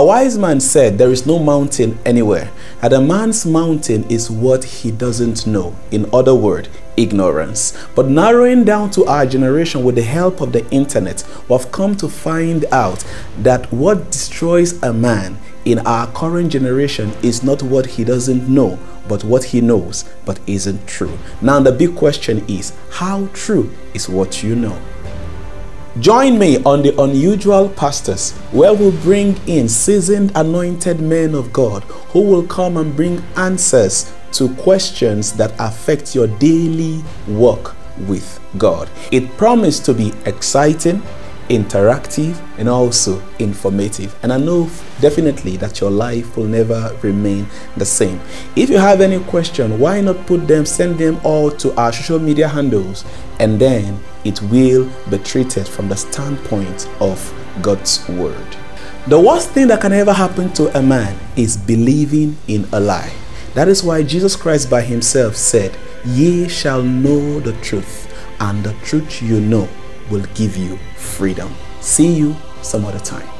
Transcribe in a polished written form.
A wise man said, there is no mountain anywhere, and a man's mountain is what he doesn't know. In other words, ignorance. But narrowing down to our generation with the help of the internet, we've come to find out that what destroys a man in our current generation is not what he doesn't know, but what he knows but isn't true. Now the big question is, how true is what you know? Join me on the Unusual Pastors, where we'll bring in seasoned anointed men of God who will come and bring answers to questions that affect your daily walk with God. It promised to be exciting, interactive, and also informative, and I know definitely that your life will never remain the same. If you have any question, why not send them all to our social media handles, and then it will be treated from the standpoint of God's word. The worst thing that can ever happen to a man is believing in a lie. That is why Jesus Christ by himself said, "Ye shall know the truth, and the truth you know will give you freedom." See you some other time.